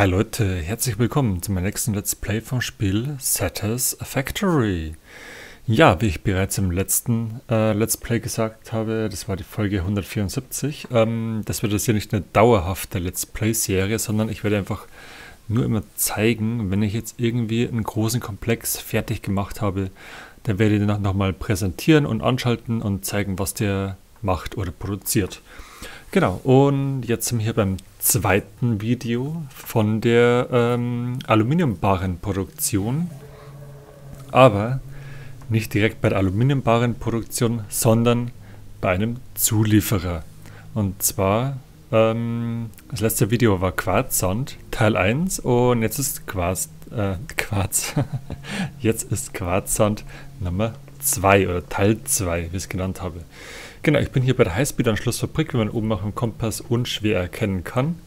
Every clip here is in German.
Hi Leute, herzlich willkommen zu meinem nächsten Let's Play vom Spiel Satisfactory. Ja, wie ich bereits im letzten Let's Play gesagt habe, das war die Folge 174, das wird jetzt hier nicht eine dauerhafte Let's Play Serie, sondern ich werde einfach nur immer zeigen, wenn ich jetzt irgendwie einen großen Komplex fertig gemacht habe, dann werde ich den nochmal präsentieren und anschalten und zeigen, was der macht oder produziert. Genau, und jetzt sind wir hier beim zweiten Video von der Aluminiumbarrenproduktion, aber nicht direkt bei der Aluminiumbarrenproduktion, sondern bei einem Zulieferer. Und zwar, das letzte Video war Quarzsand, Teil 1, und jetzt ist Quarzsand Nummer 2 oder Teil 2, wie ich es genannt habe. Genau, ich bin hier bei der Highspeed-Anschlussfabrik, wie man oben auf dem Kompass unschwer erkennen kann.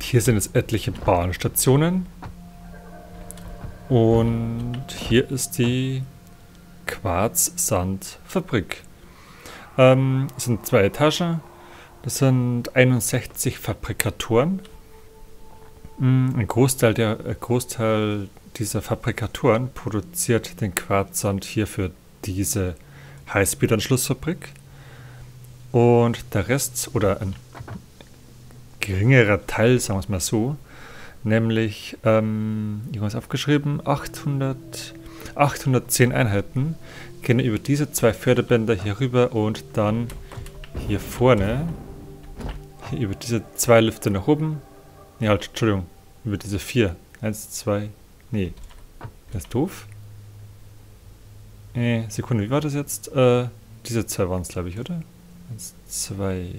Hier sind jetzt etliche Bahnstationen. Und hier ist die Quarzsandfabrik. Es sind 2 Etagen. Das sind 61 Fabrikatoren. Ein Großteil dieser Fabrikatoren produziert den Quarzsand hier für diese Highspeed-Anschlussfabrik, und der Rest oder ein geringerer Teil, sagen wir es mal so, nämlich, ich habe es aufgeschrieben, 810 Einheiten gehen über diese 2 Förderbänder hier rüber und dann hier vorne, hier über diese 2 Lifte nach oben, ne, halt, Entschuldigung, über diese 4, 1, 2, nee, das ist doof. Sekunde, wie war das jetzt? Diese 2 waren es, glaube ich, oder? 1, 2.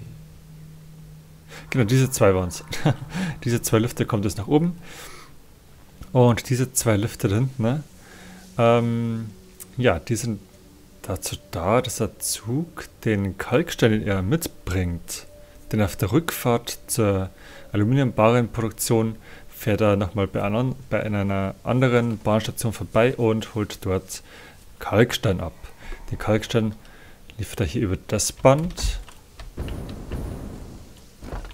Genau, diese 2 waren es. Diese 2 Lüfte kommt jetzt nach oben. Und diese 2 Lüfte da hinten, ne? Ja, die sind dazu da, dass der Zug den Kalkstein, den er mitbringt, denn auf der Rückfahrt zur Aluminiumbarrenproduktion fährt er nochmal bei einer anderen Bahnstation vorbei und holt dort Kalkstein ab. Den Kalkstein liefert er hier über das Band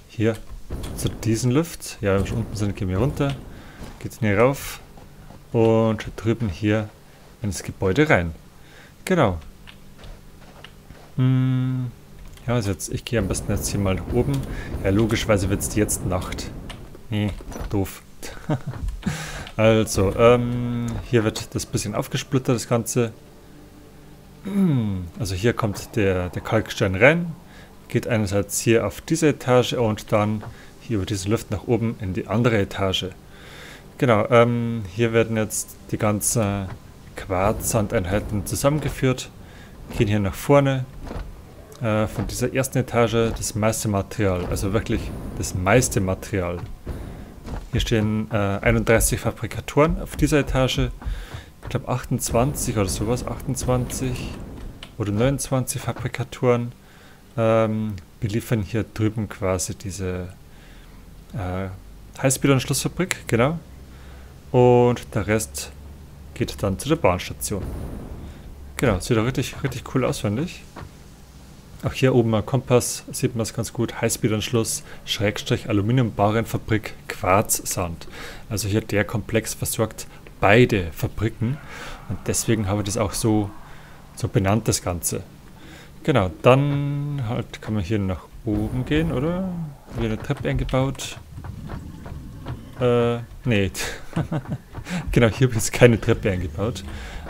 hier zu diesen Lift. Ja, wenn wir schon unten sind, gehen wir runter, geht's hier rauf und drüben hier ins Gebäude rein. Genau. Ja, also jetzt, ich gehe am besten jetzt hier mal nach oben. Ja, logischerweise wird es jetzt Nacht. Nee, doof. Also, hier wird das bisschen aufgesplittert, das Ganze. Also hier kommt der Kalkstein rein, geht einerseits hier auf diese Etage und dann hier über diesen Lift nach oben in die andere Etage. Genau, hier werden jetzt die ganzen Quarzsandeinheiten zusammengeführt, gehen hier nach vorne. Von dieser ersten Etage das meiste Material, also wirklich das meiste Material. Hier stehen 31 Fabrikatoren auf dieser Etage. Ich glaube 28 oder sowas, 28 oder 29 Fabrikatoren beliefern hier drüben quasi diese Heißbildanschlussfabrik, genau. Und der Rest geht dann zu der Bahnstation. Genau, sieht doch richtig, richtig cool aus, finde ich. Auch hier oben am Kompass sieht man es ganz gut. Heißbildanschluss, Schrägstrich, Aluminiumbarrenfabrik, Quarzsand. Also hier der Komplex versorgt beide Fabriken. Und deswegen habe ich das auch so benannt, das Ganze. Genau, dann halt kann man hier nach oben gehen, oder? Hier eine Treppe eingebaut. Nee. Genau, hier habe ich jetzt keine Treppe eingebaut.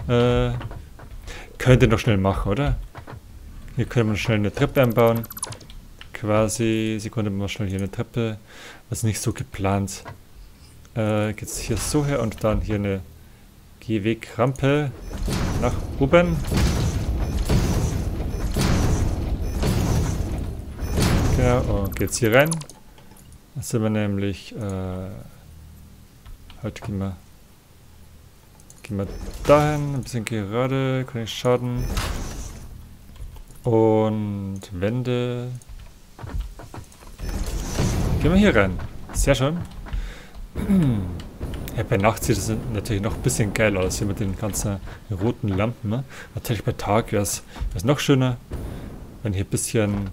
Könnt ihr noch schnell machen, oder? Hier können wir schnell eine Treppe einbauen. Quasi, Sekunde, mal schnell hier eine Treppe. Was nicht so geplant. Geht es hier so her und dann hier eine Gehwegrampe nach oben. Genau, und geht's hier rein. Dann sind wir nämlich. Halt gehen wir dahin. Ein bisschen gerade, kann ich schaden. Und Wände. Gehen wir hier rein. Sehr schön. Ja, bei Nacht sieht es natürlich noch ein bisschen geil aus, hier mit den ganzen roten Lampen. Ne? Natürlich bei Tag wäre es noch schöner, wenn hier ein bisschen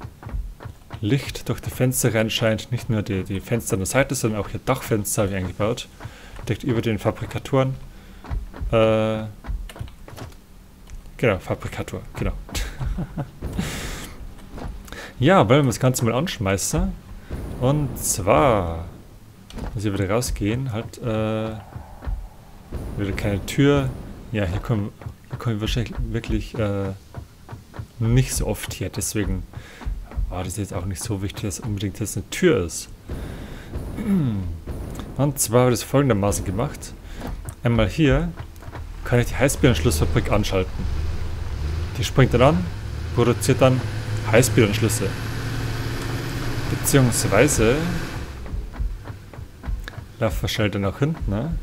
Licht durch die Fenster rein scheint. Nicht nur die Fenster an der Seite, sondern auch hier Dachfenster habe ich eingebaut. Direkt über den Fabrikatoren. Genau, Fabrikator, genau. Ja, wollen wir das Ganze mal anschmeißen. Und zwar muss ich wieder rausgehen. Halt, wieder keine Tür. Ja, hier komme ich wahrscheinlich wirklich nicht so oft her. Deswegen war das jetzt auch nicht so wichtig, dass unbedingt jetzt eine Tür ist. Und zwar habe ich das folgendermaßen gemacht. Einmal hier kann ich die Highspeed-Anschlussfabrik anschalten. Die springt dann an, produziert dann Heißbildanschlüsse. Beziehungsweise laufen wir schnell dann nach hinten, ne?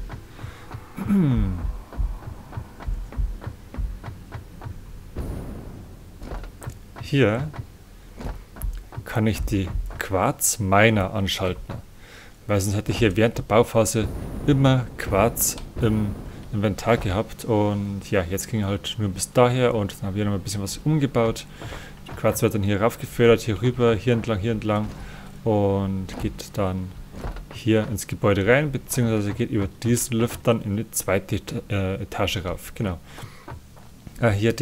Hier kann ich die Quarzminer anschalten, weil sonst hätte ich hier während der Bauphase immer Quarz im Inventar gehabt. Und ja, jetzt ging halt nur bis daher und dann haben wir noch ein bisschen was umgebaut. Quarz wird dann hier raufgefördert, hier rüber, hier entlang und geht dann hier ins Gebäude rein, beziehungsweise geht über diesen Lift dann in die zweite Etage rauf, genau. Hier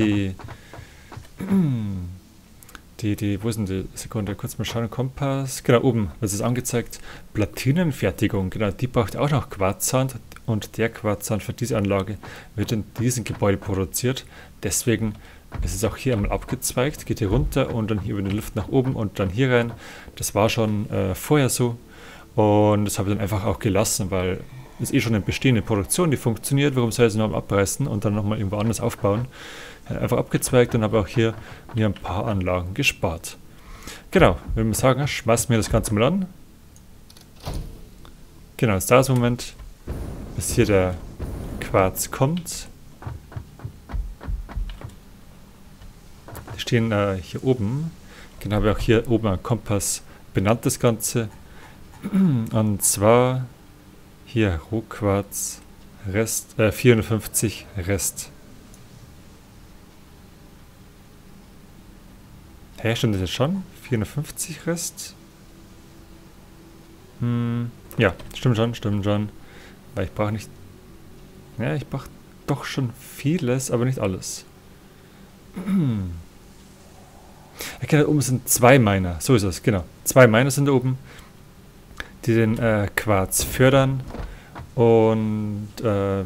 wo ist denn die Sekunde, kurz mal schauen, Kompass, genau oben wird es angezeigt, Platinenfertigung, genau, die braucht auch noch Quarzsand und der Quarzsand für diese Anlage wird in diesem Gebäude produziert, deswegen es ist auch hier einmal abgezweigt, geht hier runter und dann hier über den Lift nach oben und dann hier rein. Das war schon vorher so und das habe ich dann einfach auch gelassen, weil es eh schon eine bestehende Produktion, die funktioniert. Warum soll ich es noch abreißen und dann nochmal irgendwo anders aufbauen? Einfach abgezweigt und habe auch hier mir ein paar Anlagen gespart. Genau, würde man sagen, schmeißen wir das Ganze mal an. Genau, jetzt dauert es einen Moment, bis hier der Quarz kommt. Die stehen hier oben. Genau, habe ich auch hier oben einen Kompass benannt, das Ganze. Und zwar hier Rohquarz Rest, 450 Rest. Hä, stimmt das jetzt schon? 450 Rest? Ja, stimmt schon. Weil ich brauche nicht... Ja, ich brauche doch schon vieles, aber nicht alles. Okay, da oben sind zwei Miner, so ist es, genau. Zwei Miner sind da oben, die den Quarz fördern und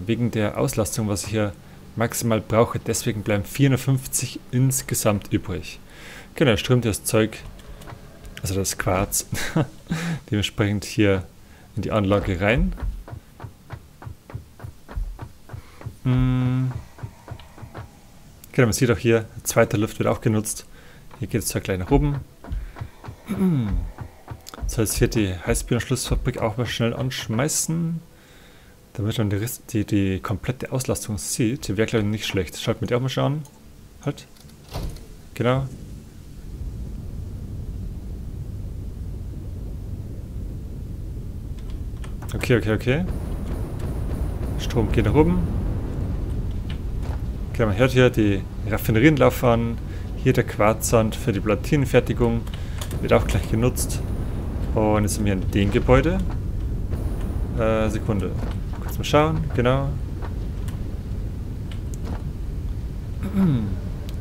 wegen der Auslastung, was ich hier maximal brauche, deswegen bleiben 450 insgesamt übrig. Genau, strömt das Zeug, also das Quarz, dementsprechend hier in die Anlage rein. Genau, man sieht auch hier, der zweite Lift wird auch genutzt. Hier geht es zwar gleich nach oben. So, jetzt hier die Heißbildanschlussfabrik auch mal schnell anschmeißen. Damit man die komplette Auslastung sieht. Die wäre gleich nicht schlecht. Schaut mir die auch mal schon an. Halt. Genau. Okay. Strom geht nach oben. Genau, man hört hier die Raffinerien laufen an. Hier der Quarzsand für die Platinenfertigung wird auch gleich genutzt. Und jetzt sind wir in dem Gebäude. Sekunde. Kurz mal schauen. Genau.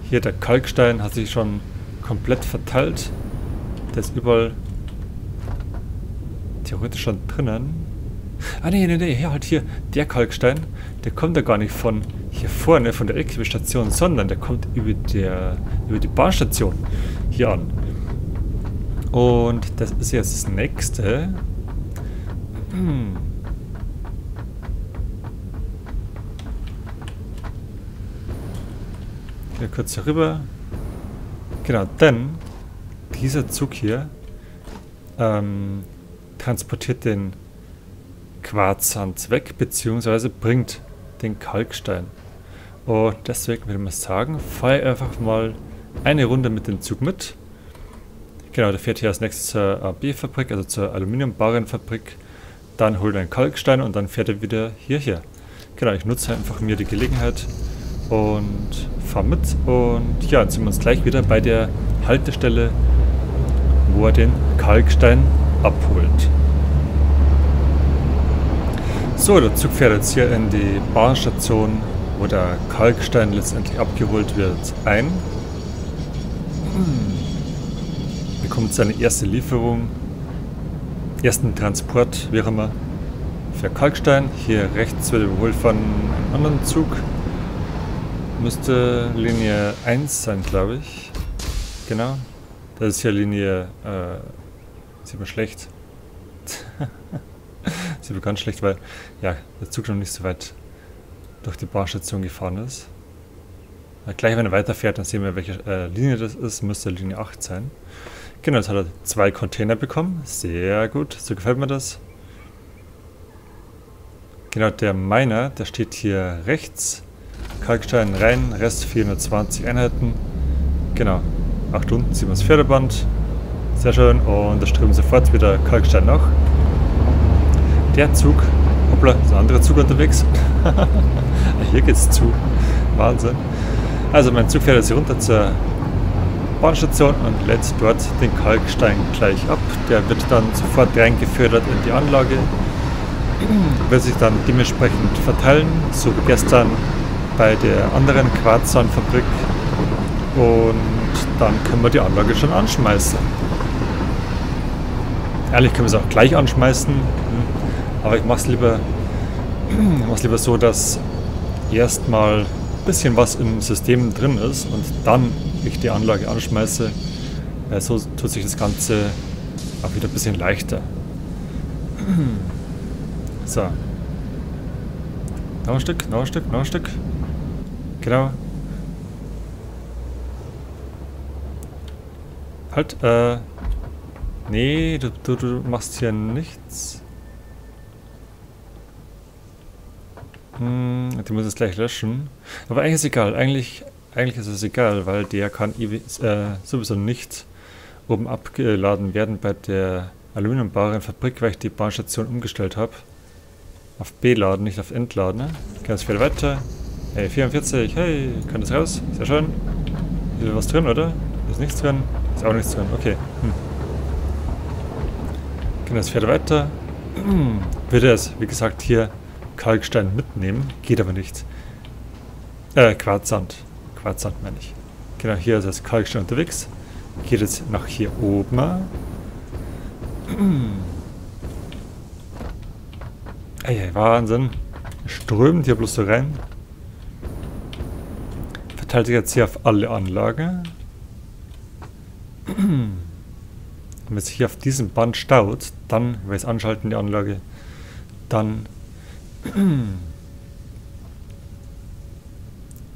Hier der Kalkstein hat sich schon komplett verteilt. Der ist überall theoretisch schon drinnen. Ah, nee. Ja, halt hier. Der Kalkstein, der kommt ja gar nicht von hier vorne, von der LKW-Station, sondern der kommt über die Bahnstation hier an. Und das ist jetzt das nächste. Hier kurz hier rüber. Genau, denn dieser Zug hier transportiert den Quarzsand weg, beziehungsweise bringt den Kalkstein. Und deswegen würde man sagen, fahre einfach mal eine Runde mit dem Zug mit. Genau, der fährt hier als nächstes zur AB-Fabrik, also zur Aluminiumbarrenfabrik. Dann holt er einen Kalkstein und dann fährt er wieder hierher. Genau, ich nutze einfach mir die Gelegenheit und fahre mit. Und ja, dann sehen wir uns gleich wieder bei der Haltestelle wo er den Kalkstein abholt. So, der Zug fährt jetzt hier in die Bahnstation, wo der Kalkstein letztendlich abgeholt wird, ein. Bekommt seine erste Lieferung, ersten Transport, wie auch immer, für Kalkstein. Hier rechts wird überholt von einem anderen Zug. Müsste Linie 1 sein, glaube ich. Genau. Das ist ja Linie. Sieht man schlecht. Sieht man ganz schlecht, weil ja, der Zug noch nicht so weit durch die Bahnstation gefahren ist. Gleich, wenn er weiterfährt, dann sehen wir, welche Linie das ist. Müsste Linie 8 sein. Genau, jetzt hat er 2 Container bekommen. Sehr gut, so gefällt mir das. Genau, der Miner, der steht hier rechts. Kalkstein rein, Rest 420 Einheiten. Genau, 8 unten sieht man das Förderband. Sehr schön, und da strömen sofort wieder Kalkstein nach. Der Zug, hoppla, ist ein anderer Zug unterwegs. Hier geht's zu, Wahnsinn. Also mein Zug fährt jetzt hier runter zur Bahnstation und lädt dort den Kalkstein gleich ab. Der wird dann sofort reingefördert in die Anlage, wird sich dann dementsprechend verteilen, so wie gestern bei der anderen Quarzsandfabrik, und dann können wir die Anlage schon anschmeißen. Ehrlich können wir es auch gleich anschmeißen, aber ich mache es lieber so, dass erstmal ein bisschen was im System drin ist und dann ich die Anlage anschmeiße. So tut sich das Ganze auch wieder ein bisschen leichter. So. Noch ein Stück, noch ein Stück, noch ein Stück. Genau. Halt, nee, du machst hier nichts. Die muss jetzt gleich löschen. Aber eigentlich ist es egal. Eigentlich ist es egal, weil der kann sowieso nicht oben abgeladen werden bei der Aluminiumbarren-Fabrik, weil ich die Bahnstation umgestellt habe. Auf B-Laden, nicht auf Entladen. Ne? Okay, das fährt weiter. Hey, 44, hey, kann das raus? Sehr schön. Ist was drin, oder? Ist nichts drin? Ist auch nichts drin, okay. Okay, das fährt weiter. Wird es, wie gesagt, hier Kalkstein mitnehmen. Geht aber nicht. Quarzsand. Quarzsand meine ich. Genau, hier ist das Kalkstein unterwegs. Geht jetzt nach hier oben. Ey, Wahnsinn. Strömt hier bloß so rein. Verteilt sich jetzt hier auf alle Anlagen. Wenn es hier auf diesem Band staut, dann, wenn wir es anschalten, die Anlage, dann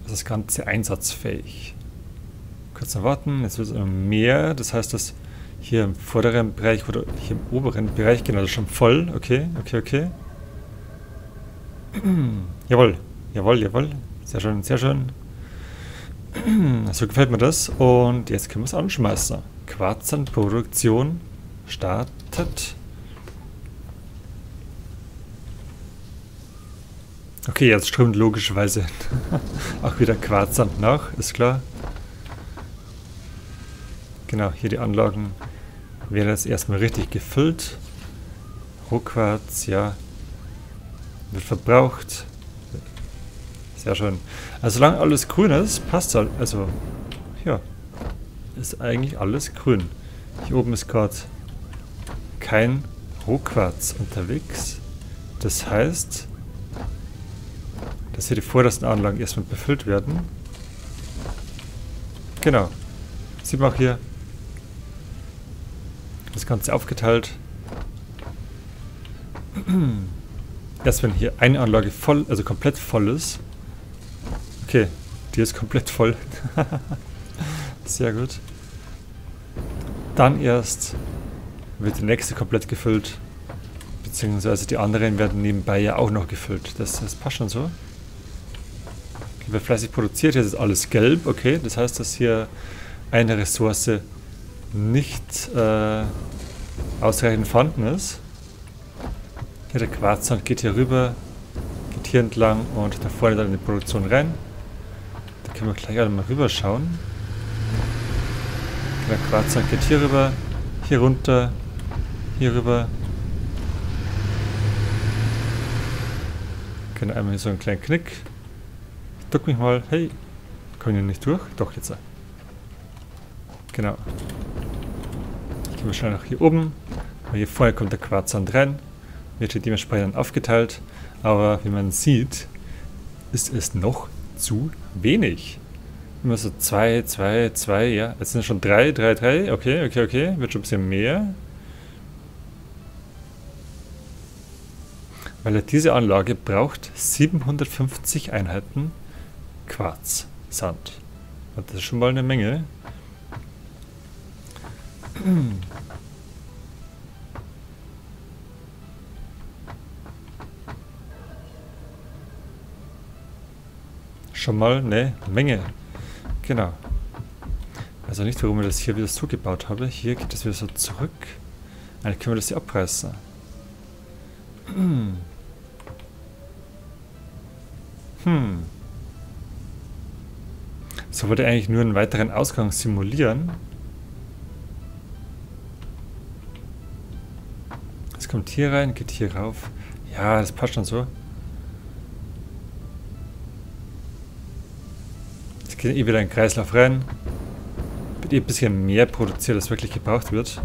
ist das Ganze einsatzfähig. Kurz noch warten, jetzt wird es mehr, das heißt, dass hier im vorderen Bereich oder hier im oberen Bereich, genau, das ist schon voll, okay, okay, okay. Jawohl, jawohl, jawohl, sehr schön, sehr schön. So gefällt mir das, und jetzt können wir es anschmeißen. Quarzsandproduktion startet. Okay, jetzt strömt logischerweise auch wieder Quarzsand nach, ist klar. Genau, hier die Anlagen werden jetzt erstmal richtig gefüllt. Rohquarz, ja, wird verbraucht. Sehr schön. Also solange alles grün ist, passt halt. Also, ja, ist eigentlich alles grün. Hier oben ist gerade kein Rohquarz unterwegs. Das heißt, dass hier die vordersten Anlagen erstmal befüllt werden. Genau. Sieht man auch hier. Das Ganze aufgeteilt. Erst wenn hier eine Anlage voll, also komplett voll ist. Okay, die ist komplett voll. Sehr gut. Dann erst wird die nächste komplett gefüllt. Beziehungsweise die anderen werden nebenbei ja auch noch gefüllt. Das passt schon so. Okay, wird fleißig produziert. Jetzt ist alles gelb. Okay, das heißt, dass hier eine Ressource nicht ausreichend vorhanden ist. Hier der Quarzsand geht hier rüber, geht hier entlang und da vorne dann in die Produktion rein. Können wir gleich alle mal rüberschauen. Der Quarzsand geht hier rüber, hier runter, hier rüber. Wir können einmal so einen kleinen Knick. Ich duck mich mal. Hey, können wir nicht durch? Doch, jetzt. Genau. Ich gehe wahrscheinlich nach hier oben. Weil hier vorher kommt der Quarzsand rein. Wird hier dementsprechend aufgeteilt. Aber wie man sieht, ist es noch zu wenig. Immer so 2, 2, 2, ja. Jetzt sind schon 3, 3, 3. Okay, okay, okay. Wird schon ein bisschen mehr. Weil diese Anlage braucht 750 Einheiten Quarzsand. Und das ist schon mal eine Menge. Schon mal eine Menge. Genau. Also nicht, warum ich das hier wieder so gebaut habe. Hier geht es wieder so zurück. Eigentlich können wir das hier abreißen. So wollte ich eigentlich nur einen weiteren Ausgang simulieren. Es kommt hier rein, geht hier rauf. Ja, das passt schon so. Jetzt geht eh wieder ein Kreislauf rein. Wird eh ein bisschen mehr produziert, als wirklich gebraucht wird.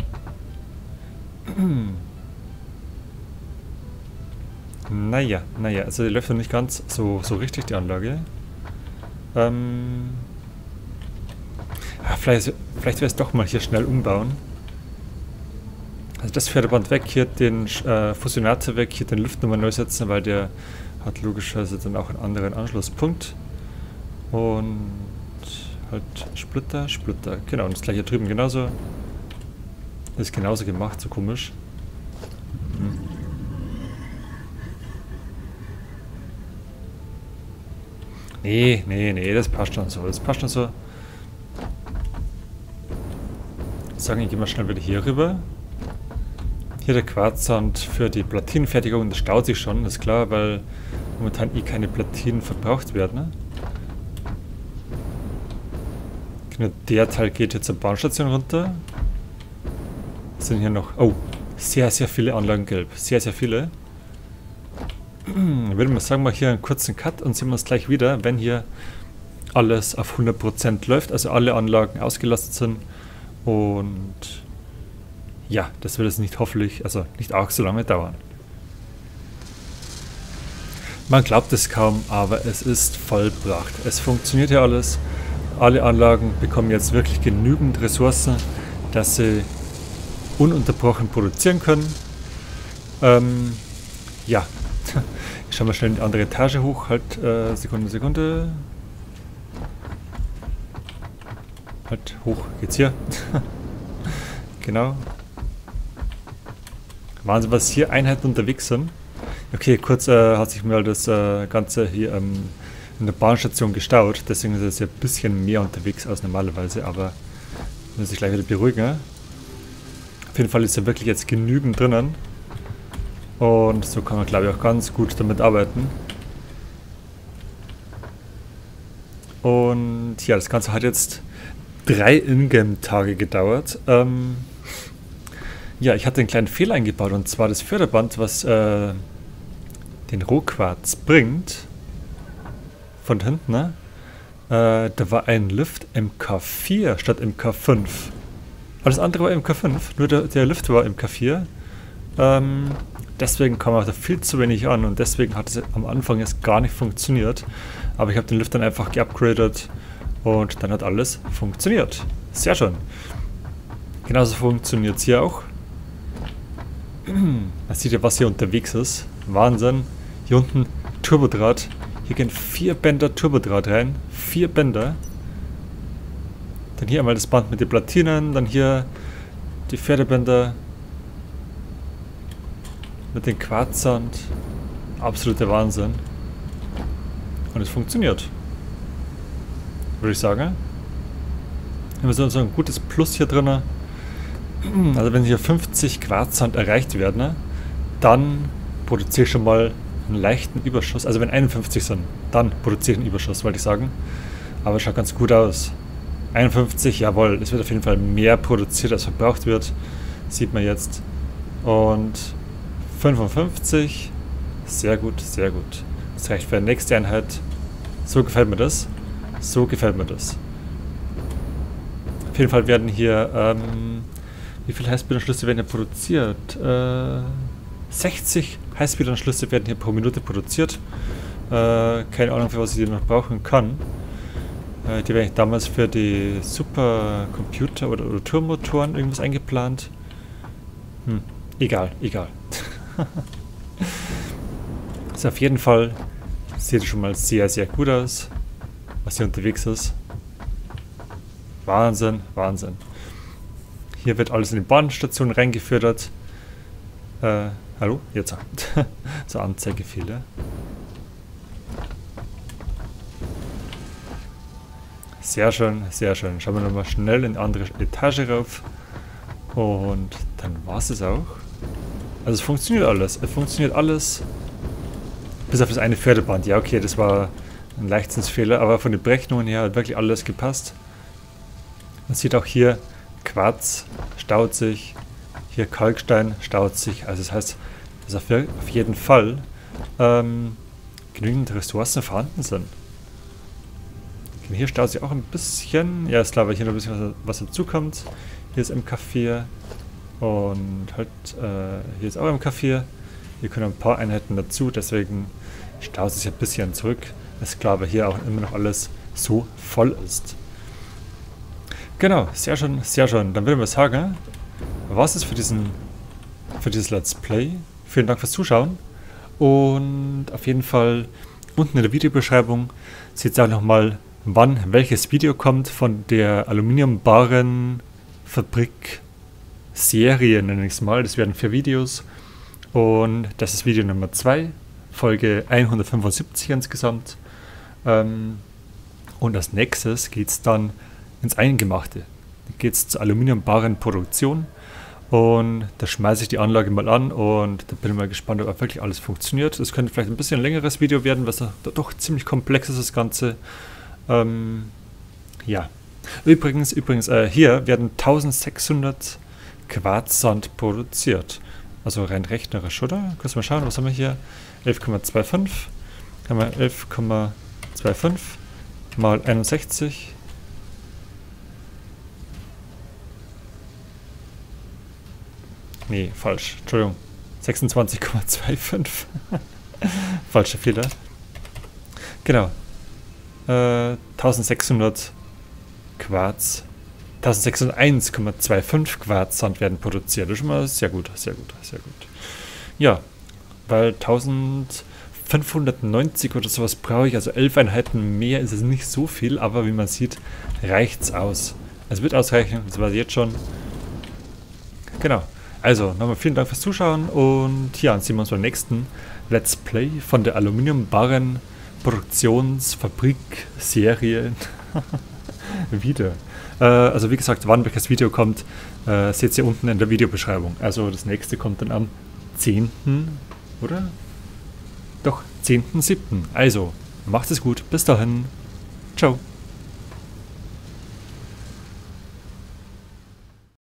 Naja, naja, also die läuft noch nicht ganz so richtig, die Anlage. Vielleicht wäre es doch mal hier schnell umbauen. Also das Förderband weg, hier den Fusionator weg, hier den Lüftnummer neu setzen, weil der hat logischerweise dann auch einen anderen Anschlusspunkt. Und halt Splitter, Splitter, genau, und das gleiche hier drüben genauso. Ist genauso gemacht, so komisch. Nee, nee, nee, das passt schon so, das passt schon so. Sagen, ich gehe mal schnell wieder hier rüber. Hier der Quarzsand für die Platinenfertigung, das staut sich schon, das ist klar, weil momentan eh keine Platinen verbraucht werden. Ne? Genau, der Teil geht jetzt zur Bahnstation runter. Es sind hier noch, oh, sehr, sehr viele Anlagen gelb, sehr, sehr viele. Ich würde mal sagen, mal hier einen kurzen Cut und sehen wir uns gleich wieder, wenn hier alles auf 100% läuft, also alle Anlagen ausgelastet sind. Und ja, das wird jetzt nicht hoffentlich, also nicht auch so lange dauern. Man glaubt es kaum, aber es ist vollbracht. Es funktioniert ja alles. Alle Anlagen bekommen jetzt wirklich genügend Ressourcen, dass sie ununterbrochen produzieren können. Ja. Ich schaue mal schnell in die andere Etage hoch, halt, Sekunde, Sekunde. Halt, hoch geht's hier. Genau. Wahnsinn, was hier Einheiten unterwegs sind. Okay, kurz hat sich mal das Ganze hier in der Bahnstation gestaut, deswegen ist es ja ein bisschen mehr unterwegs als normalerweise, aber muss ich gleich wieder beruhigen. Auf jeden Fall ist ja wirklich jetzt genügend drinnen. Und so kann man, glaube ich, auch ganz gut damit arbeiten. Und ja, das Ganze hat jetzt 3 Ingame-Tage gedauert. Ja, ich hatte einen kleinen Fehler eingebaut, und zwar das Förderband, was den Rohquarz bringt. Von hinten, ne? Da war ein Lift MK4 statt MK5. Alles andere war MK5, nur der Lift war MK4. Deswegen kam auch da viel zu wenig an und deswegen hat es am Anfang jetzt gar nicht funktioniert. Aber ich habe den Lift dann einfach geupgradet und dann hat alles funktioniert. Sehr schön. Genauso funktioniert es hier auch. Man sieht ja, was hier unterwegs ist. Wahnsinn. Hier unten Turbodraht. Hier gehen 4 Bänder Turbodraht rein. 4 Bänder. Dann hier einmal das Band mit den Platinen. Dann hier die Pferdebänder. Mit dem Quarzsand. Absoluter Wahnsinn. Und es funktioniert. Würde ich sagen. Wir haben so ein gutes Plus hier drin. Also wenn hier 50 Quarzsand erreicht werden, dann produziere ich schon mal einen leichten Überschuss. Also wenn 51 sind, dann produziere ich einen Überschuss, wollte ich sagen. Aber es schaut ganz gut aus. 51, jawohl. Es wird auf jeden Fall mehr produziert, als verbraucht wird. sieht man jetzt. Und 55, sehr gut, sehr gut. Das reicht für die nächste Einheit. So gefällt mir das. So gefällt mir das. Auf jeden Fall werden hier, wie viele Heißbildanschlüsse werden hier produziert? 60 Heißbildanschlüsse werden hier pro Minute produziert. Keine Ahnung, für was ich die noch brauchen kann. Die werde ich damals für die Supercomputer oder Turbomotoren irgendwas eingeplant. Egal, egal. Also auf jeden Fall sieht schon mal sehr, sehr gut aus, was hier unterwegs ist. Wahnsinn, Wahnsinn. Hier wird alles in die Bahnstation reingefördert. Hallo? Jetzt. Zur Anzeigefehler. Sehr schön, sehr schön. Schauen wir nochmal schnell in die andere Etage rauf. Und dann war es auch. Also es funktioniert alles. Es funktioniert alles. Bis auf das eine Förderband. Ja, okay, das war ein Leichtsinnsfehler. Aber von den Berechnungen her hat wirklich alles gepasst. Man sieht auch hier, Quarz staut sich. Hier Kalkstein staut sich. Also das heißt, dass auf jeden Fall genügend Ressourcen vorhanden sind. Hier staut sich auch ein bisschen. Ja, ist klar, weil hier noch ein bisschen was dazukommt. Hier ist MK4. Und halt, hier ist auch MK4. Hier können ein paar Einheiten dazu, deswegen staut sich ein bisschen zurück. Ist klar, weil hier auch immer noch alles so voll ist. Genau, sehr schön, sehr schön. Dann würde ich mal sagen, was ist für dieses Let's Play. Vielen Dank fürs Zuschauen. Und auf jeden Fall unten in der Videobeschreibung seht ihr auch nochmal, wann welches Video kommt von der Aluminiumbarren-Fabrik-Serie, nenne ich es mal. Das werden 4 Videos und das ist Video Nummer 2, Folge 175 insgesamt. Und als nächstes geht es dann ins Eingemachte. Dann geht es zur Aluminiumbarren-Produktion und da schmeiße ich die Anlage mal an und da bin ich mal gespannt, ob wirklich alles funktioniert. Das könnte vielleicht ein bisschen längeres Video werden, weil es doch ziemlich komplex ist, das Ganze. Ja. Übrigens, hier werden 1600 Quarzsand produziert. Also rein rechnerisch, oder? Kurz mal schauen, was haben wir hier? 11,25. Haben wir 11,25 mal 61. Nee, falsch. Entschuldigung. 26,25. Falscher Fehler. Genau. 1600 Quarz, 1601,25 Quarzsand werden produziert. Das ist schon mal sehr gut, sehr gut, sehr gut. Ja, weil 1590 oder sowas brauche ich, also 11 Einheiten mehr ist es nicht so viel, aber wie man sieht, reicht's aus. Es wird ausreichen, das weiß ich jetzt schon. Genau. Also, nochmal vielen Dank fürs Zuschauen und ja, dann sehen wir uns beim nächsten Let's Play von der Aluminiumbarren Produktionsfabrik-Serien wieder. Also wie gesagt, wann welches Video kommt, seht ihr unten in der Videobeschreibung. Also das nächste kommt dann am 10. oder? Doch, 10.7. Also, macht es gut. Bis dahin. Ciao.